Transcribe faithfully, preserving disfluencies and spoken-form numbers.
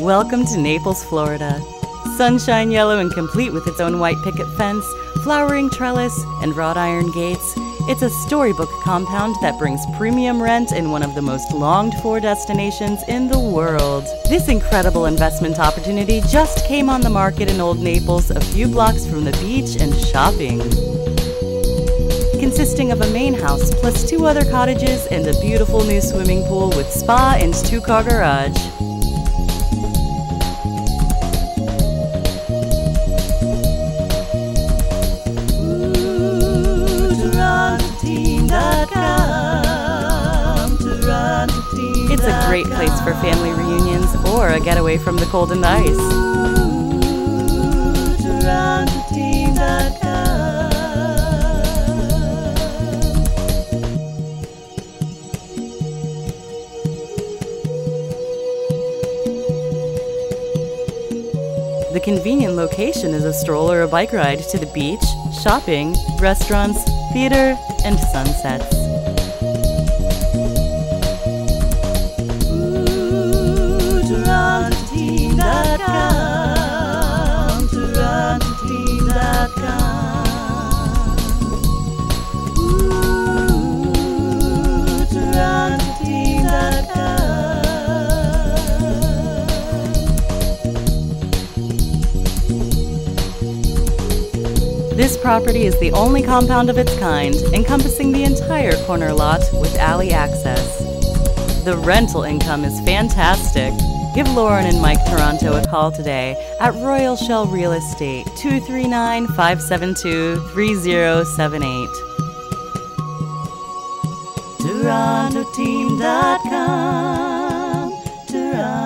Welcome to Naples, Florida. Sunshine yellow and complete with its own white picket fence, flowering trellis, and wrought iron gates, it's a storybook compound that brings premium rent in one of the most longed-for destinations in the world. This incredible investment opportunity just came on the market in Old Naples, a few blocks from the beach and shopping. Consisting of a main house plus two other cottages and a beautiful new swimming pool with spa and two-car garage. It's a great place for family reunions or a getaway from the cold and the ice. The convenient location is a stroll or a bike ride to the beach, shopping, restaurants, theater, and sunsets. Taranto Team dot com, Taranto Team dot com, ooh, Taranto Team dot com. This property is the only compound of its kind, encompassing the entire corner lot with alley access. The rental income is fantastic. Give Lauren and Mike Taranto a call today at Royal Shell Real Estate, two three nine, five seven two, three zero seven eight. Taranto Team dot com. Taranto.